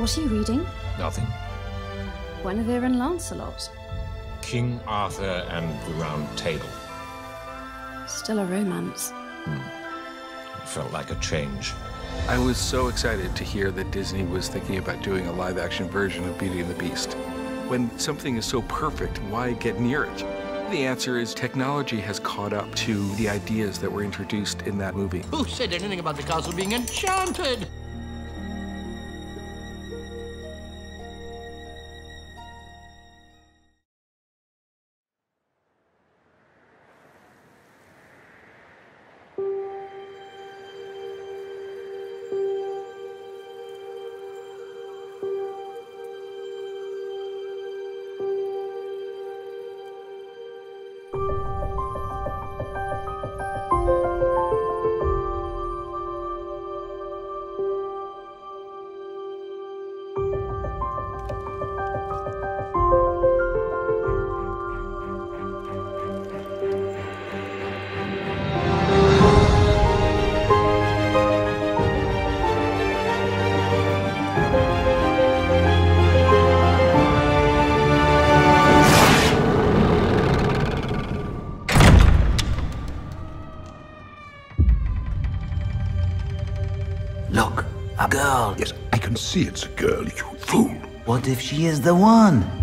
What are you reading? Nothing. Guinevere and Lancelot. King Arthur and the Round Table. Still a romance. It felt like a change. I was so excited to hear that Disney was thinking about doing a live-action version of Beauty and the Beast. When something is so perfect, why get near it? The answer is technology has caught up to the ideas that were introduced in that movie. Who said anything about the castle being enchanted? Look, a girl. Yes, I can see it's a girl, you fool. What if she is the one?